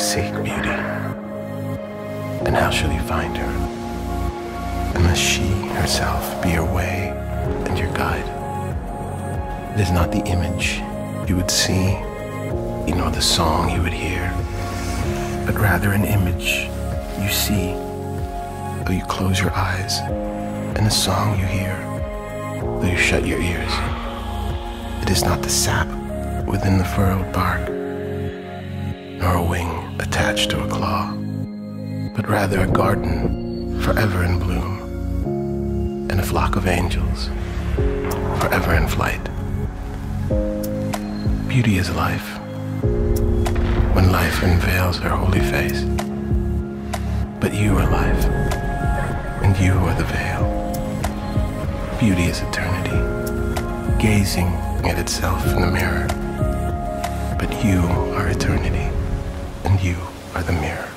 seek beauty? Then how shall you find her? Unless she herself be your way and your guide. It is not the image you would see, you nor the song you would hear, but rather an image you see, though you close your eyes, and a song you hear, though you shut your ears. It is not the sap within the furrowed bark, nor a wing attached to a claw, but rather a garden forever in bloom, and a flock of angels forever in flight. Beauty is life, when life unveils her holy face. But you are life, and you are the veil. Beauty is eternity, gazing at itself in the mirror. But you are eternity, and you are the mirror.